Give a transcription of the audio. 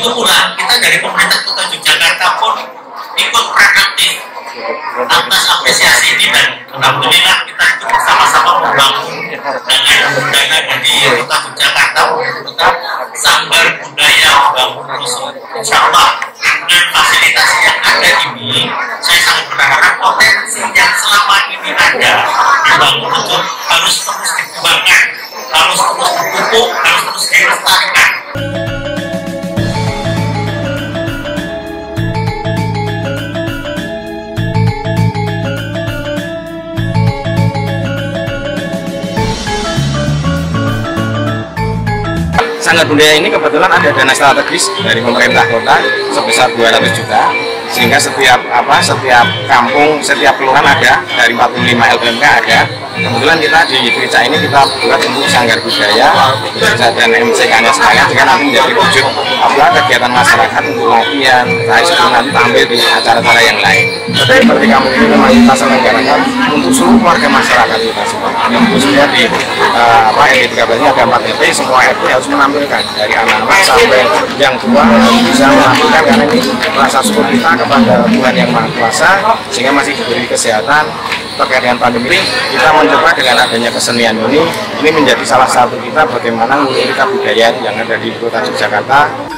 itu pula kita dari pemerintah Kota Yogyakarta pun ikut proaktif atas apresiasi ini, dan alhamdulillah kita itu bersama-sama membangun dengan di Kota Yogyakarta untuk sambar budaya membangun rusun. Insyaallah dengan fasilitas yang ada ini, saya sangat berharap potensi yang selama ini ada di bangun rusun harus terus dikembangkan, harus terus dipupuk, harus terus dilestarikan. Sanggar budaya ini kebetulan ada dana strategis dari pemerintah kota sebesar 200 juta, sehingga setiap kampung, setiap kelurahan ada, dari 45 LPMK ada. Kebetulan kita di CICA ini kita buat untuk sanggar budaya dan MCI nya sekalian, dengan nanti menjadi wujud kegiatan masyarakat untuk latihan, nanti tampil di acara-acara yang lain. Seperti kampung ini memang kita selenggarakan untuk seluruh warga masyarakat kita semua. Yang khususnya di RW 13 ini ada 4 RW, semua RW harus menampilkan, dari anak-anak sampai yang tua bisa menampilkan, karena ini rasa syukur kita kepada Tuhan yang Maha Kuasa, sehingga masih diberi kesehatan terkait dengan pandemi. Kita mencoba dengan adanya kesenian ini menjadi salah satu kita bagaimana mengikuti budaya yang ada di Kota Yogyakarta.